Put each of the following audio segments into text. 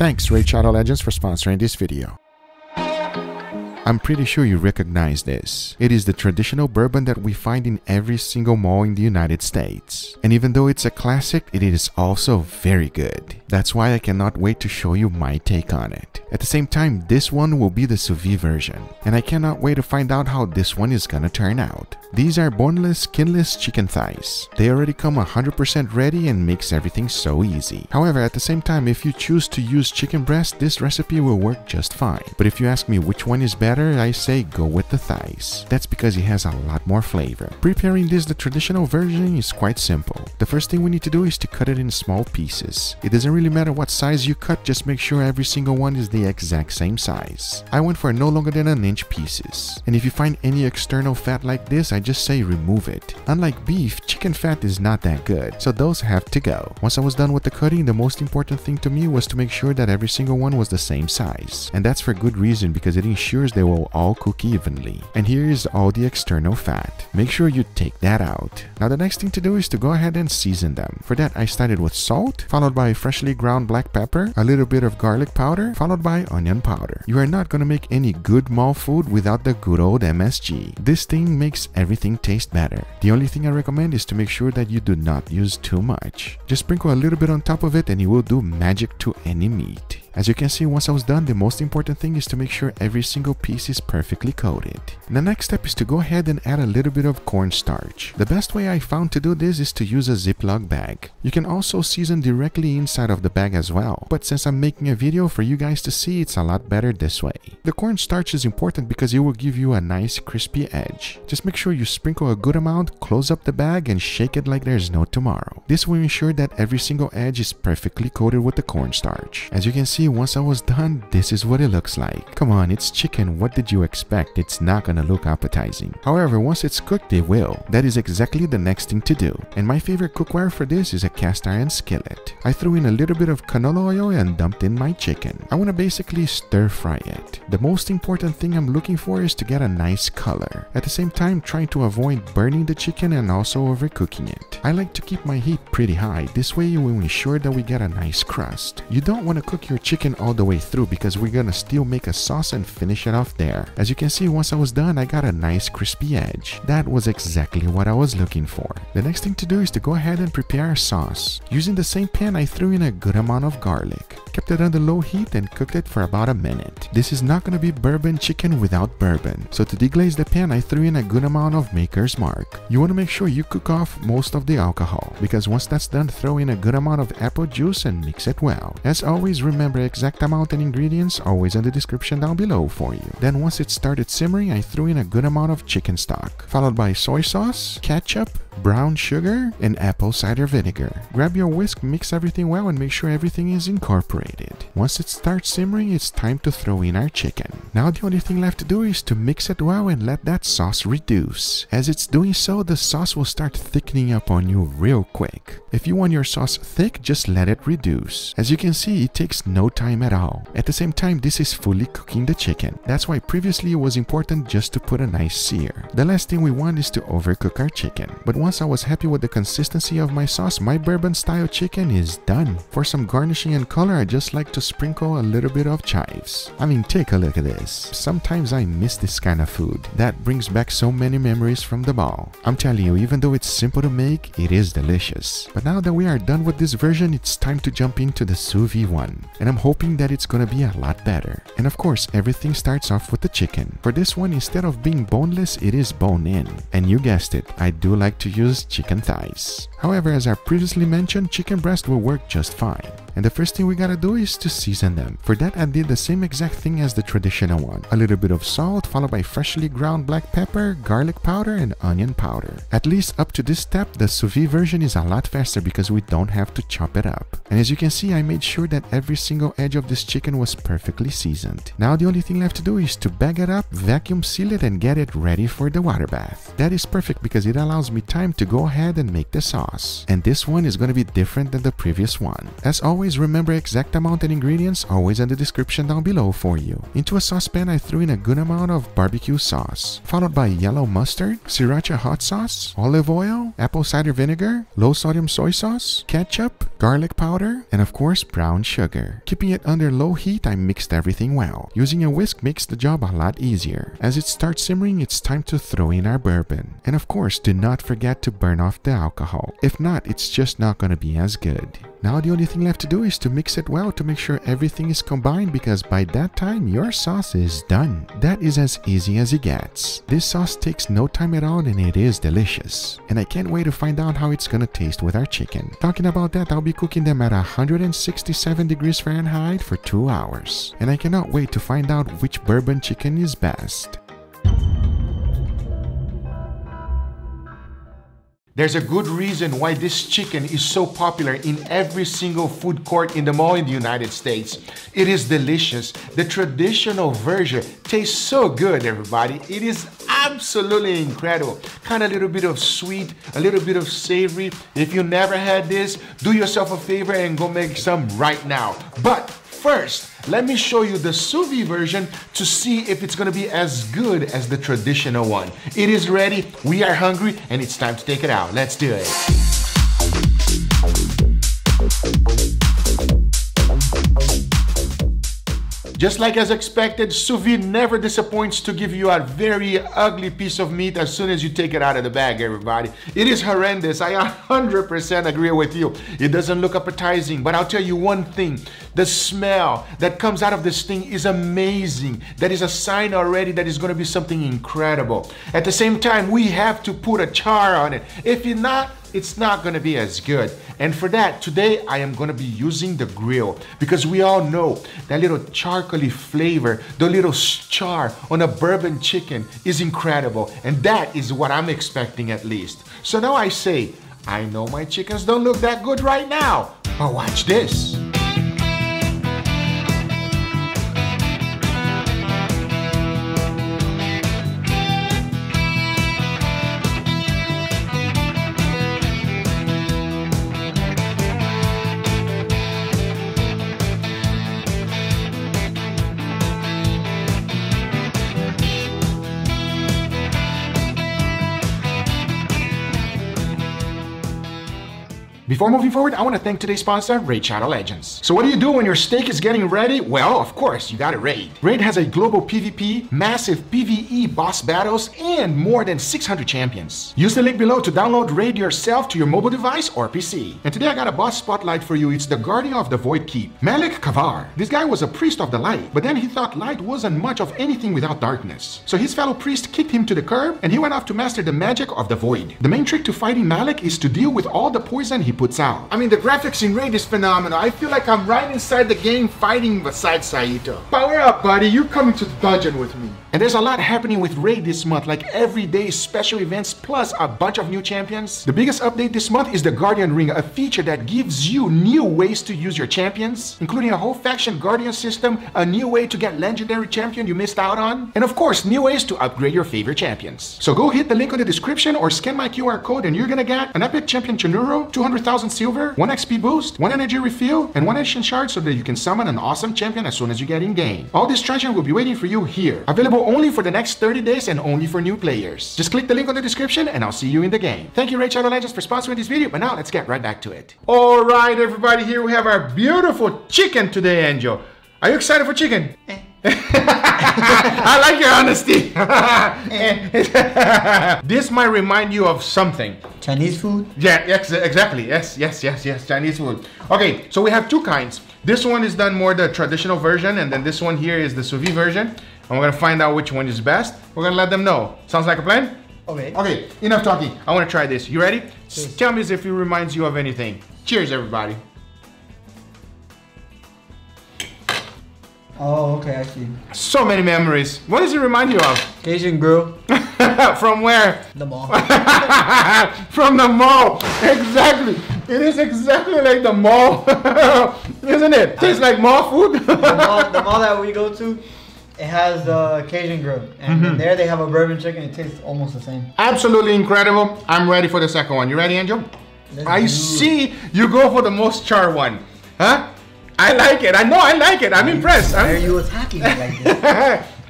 Thanks Raid Shadow Legends for sponsoring this video. I'm pretty sure you recognize this. It is the traditional bourbon that we find in every single mall in the United States. And even though it's a classic, it is also very good. That's why I cannot wait to show you my take on it. At the same time, this one will be the sous vide version. And I cannot wait to find out how this one is gonna turn out. These are boneless, skinless chicken thighs. They already come 100% ready and makes everything so easy. However, at the same time, if you choose to use chicken breast, this recipe will work just fine. But if you ask me which one is better, I say go with the thighs. That's because it has a lot more flavor. Preparing this the traditional version is quite simple. The first thing we need to do is to cut it in small pieces. It doesn't really matter what size you cut, just make sure every single one is the exact same size. I went for no longer than an inch pieces. And if you find any external fat like this, I just say remove it. Unlike beef, chicken fat is not that good, so those have to go. Once I was done with the cutting, the most important thing to me was to make sure that every single one was the same size. And that's for good reason, because it ensures they will all cook evenly. And here is all the external fat. Make sure you take that out. Now the next thing to do is to go ahead and season them. For that I started with salt, followed by freshly ground black pepper, a little bit of garlic powder, followed by onion powder. You are not gonna make any good mall food without the good old MSG. This thing makes everything taste better. The only thing I recommend is to make sure that you do not use too much. Just sprinkle a little bit on top of it and it will do magic to any meat. As you can see, once I was done, the most important thing is to make sure every single piece is perfectly coated. The next step is to go ahead and add a little bit of cornstarch. The best way I found to do this is to use a Ziploc bag. You can also season directly inside of the bag as well, but since I'm making a video for you guys to see, it's a lot better this way. The cornstarch is important because it will give you a nice crispy edge. Just make sure you sprinkle a good amount, close up the bag and shake it like there's no tomorrow. This will ensure that every single edge is perfectly coated with the cornstarch. As you can see, once I was done, this is what it looks like. Come on, it's chicken, what did you expect? It's not gonna look appetizing. However, once it's cooked, it will. That is exactly the next thing to do. And my favorite cookware for this is a cast iron skillet. I threw in a little bit of canola oil and dumped in my chicken. I wanna basically stir fry it. The most important thing I'm looking for is to get a nice color. At the same time, trying to avoid burning the chicken and also overcooking it. I like to keep my heat pretty high. This way you will ensure that we get a nice crust. You don't wanna cook your chicken all the way through because we're gonna still make a sauce and finish it off there. As you can see, once I was done, I got a nice crispy edge. That was exactly what I was looking for. The next thing to do is to go ahead and prepare our sauce. Using the same pan, I threw in a good amount of garlic. Kept it under low heat and cooked it for about a minute. This is not gonna be bourbon chicken without bourbon. So to deglaze the pan, I threw in a good amount of Maker's Mark. You wanna make sure you cook off most of the alcohol, because once that's done, throw in a good amount of apple juice and mix it well. As always, remember exact amount and ingredients always in the description down below for you. Then once it started simmering, I threw in a good amount of chicken stock, followed by soy sauce, ketchup, brown sugar, and apple cider vinegar. Grab your whisk, mix everything well, and make sure everything is incorporated. Once it starts simmering, it's time to throw in our chicken. Now the only thing left to do is to mix it well and let that sauce reduce. As it's doing so, the sauce will start thickening up on you real quick. If you want your sauce thick, just let it reduce. As you can see, it takes no time at all. At the same time, this is fully cooking the chicken. That's why previously it was important just to put a nice sear. The last thing we want is to overcook our chicken. But once I was happy with the consistency of my sauce, my bourbon style chicken is done. For some garnishing and color, I just like to sprinkle a little bit of chives. I mean, take a look at this. Sometimes I miss this kind of food. That brings back so many memories from the mall. I'm telling you, even though it's simple to make, it is delicious. But now that we are done with this version, it's time to jump into the sous vide one. And I'm hoping that it's gonna be a lot better. And of course, everything starts off with the chicken. For this one, instead of being boneless, it is bone in. And you guessed it, I do like to use chicken thighs. However, as I previously mentioned, chicken breast will work just fine. And the first thing we gotta do is to season them. For that, I did the same exact thing as the traditional one. A little bit of salt, followed by freshly ground black pepper, garlic powder, and onion powder. At least up to this step, the sous vide version is a lot faster because we don't have to chop it up. And as you can see, I made sure that every single edge of this chicken was perfectly seasoned. Now the only thing left to do is to bag it up, vacuum seal it, and get it ready for the water bath. That is perfect because it allows me time to go ahead and make the sauce. And this one is gonna be different than the previous one. As always, always remember exact amount and ingredients always in the description down below for you. Into a saucepan I threw in a good amount of barbecue sauce, followed by yellow mustard, sriracha hot sauce, olive oil, apple cider vinegar, low sodium soy sauce, ketchup, garlic powder, and of course brown sugar. Keeping it under low heat, I mixed everything well. Using a whisk makes the job a lot easier. As it starts simmering, it's time to throw in our bourbon. And of course, do not forget to burn off the alcohol. If not, it's just not gonna be as good. Now the only thing left to do is to mix it well to make sure everything is combined, because by that time your sauce is done. That is as easy as it gets. This sauce takes no time at all and it is delicious. And I can't wait to find out how it's gonna taste with our chicken. Talking about that, I'll be cooking them at 167 degrees Fahrenheit for 2 hours. And I cannot wait to find out which bourbon chicken is best. There's a good reason why this chicken is so popular in every single food court in the mall in the United States. It is delicious. The traditional version tastes so good, everybody. It is absolutely incredible. Kind of a little bit of sweet, a little bit of savory. If you never had this, do yourself a favor and go make some right now. But first, let me show you the sous vide version to see if it's gonna be as good as the traditional one. It is ready, we are hungry, and it's time to take it out. Let's do it. Just like as expected, sous vide never disappoints to give you a very ugly piece of meat as soon as you take it out of the bag, everybody. It is horrendous, I 100% agree with you. It doesn't look appetizing, but I'll tell you one thing. The smell that comes out of this thing is amazing. That is a sign already that it's gonna be something incredible. At the same time, we have to put a char on it. If you're not, it's not gonna be as good. And for that, today I am gonna be using the grill, because we all know that little charcoaly flavor, the little char on a bourbon chicken is incredible. And that is what I'm expecting, at least. So now I say, I know my chickens don't look that good right now, but watch this. Before moving forward, I want to thank today's sponsor, Raid Shadow Legends. So what do you do when your steak is getting ready? Well, of course, you gotta raid. Raid has a global PvP, massive PvE boss battles, and more than 600 champions. Use the link below to download Raid yourself to your mobile device or PC. And today I got a boss spotlight for you. It's the Guardian of the Void Keep, Malik Kavar. This guy was a priest of the light, but then he thought light wasn't much of anything without darkness. So his fellow priest kicked him to the curb, and he went off to master the magic of the void. The main trick to fighting Malik is to deal with all the poison he puts out. I mean, the graphics in Raid is phenomenal. I feel like I'm right inside the game fighting beside Saito. Power up, buddy. You're coming to the dungeon with me. And there's a lot happening with Raid this month, like every day special events plus a bunch of new champions. The biggest update this month is the Guardian Ring, a feature that gives you new ways to use your champions, including a whole faction guardian system, a new way to get legendary champion you missed out on, and of course, new ways to upgrade your favorite champions. So go hit the link on the description or scan my QR code and you're gonna get an epic champion Chenuru, 200,000 silver, 1 XP boost, 1 energy refill, and 1 ancient shard so that you can summon an awesome champion as soon as you get in game. All this treasure will be waiting for you here, available only for the next 30 days and only for new players. Just click the link on the description and I'll see you in the game. Thank you, Raid Shadow Legends, for sponsoring this video, but now let's get right back to it. All right, everybody, here we have our beautiful chicken today, Angel. Are you excited for chicken? I like your honesty. This might remind you of something. Chinese food? Yeah, exactly. Yes, Chinese food. Okay, so we have two kinds. This one is done more the traditional version, and then this one here is the sous vide version. And we're gonna find out which one is best. We're gonna let them know. Sounds like a plan? Okay. Okay, enough talking. I wanna try this. You ready? Cheers. Tell me if it reminds you of anything. Cheers, everybody. Oh, okay, I see. So many memories. What does it remind you of? Cajun Grill. From where? The mall. From the mall, exactly. It is exactly like the mall, isn't it? Tastes like mall food. the mall that we go to, it has the Cajun Grill. And there they have a bourbon chicken. It tastes almost the same. Absolutely incredible. I'm ready for the second one. You ready, Angel? I see you go for the most char one. Huh? I like it. I know I like it. I'm impressed. Why are you attacking it like this?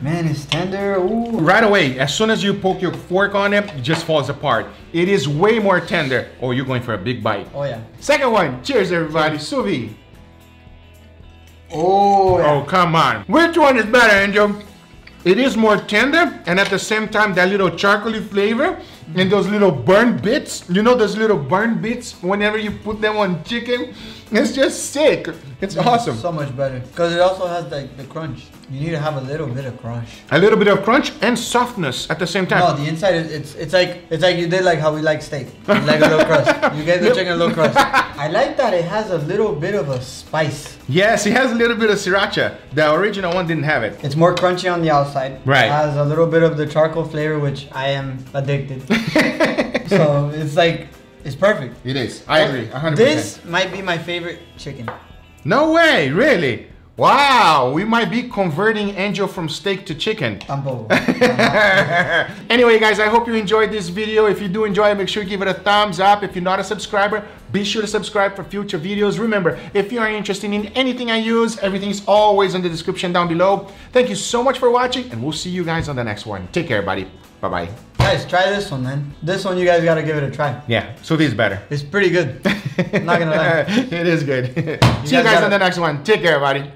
Man, it's tender. Ooh. Right away, as soon as you poke your fork on it, it just falls apart. It is way more tender. Oh, you're going for a big bite. Oh, yeah. Second one. Cheers, everybody. Sous vide. Oh, yeah. Oh, come on. Which one is better, Angel? It is more tender, and at the same time, that little chocolatey flavor and those little burnt bits. You know those little burnt bits whenever you put them on chicken? It's just sick. It's awesome. So much better. Because it also has the crunch. You need to have a little bit of crunch. A little bit of crunch and softness at the same time. No, the inside, it's like you did like how we like steak. It's like a little crust. You get the chicken a little crust. I like that it has a little bit of a spice. Yes, it has a little bit of sriracha. The original one didn't have it. It's more crunchy on the outside. Right. It has a little bit of the charcoal flavor, which I am addicted to. So it's like, it's perfect. It is. I agree, 100%. This might be my favorite chicken. No way, really? Wow, we might be converting Angel from steak to chicken. Anyway, guys, I hope you enjoyed this video. If you do enjoy it, make sure you give it a thumbs up. If you're not a subscriber, be sure to subscribe for future videos. Remember, if you are interested in anything I use, everything's always in the description down below. Thank you so much for watching, and we'll see you guys on the next one. Take care, buddy. Bye-bye. Guys, try this one, man. This one, you guys gotta give it a try. Yeah, Suvi is better. It's pretty good. I'm not gonna lie. It is good. See you guys on the next one. Take care, everybody.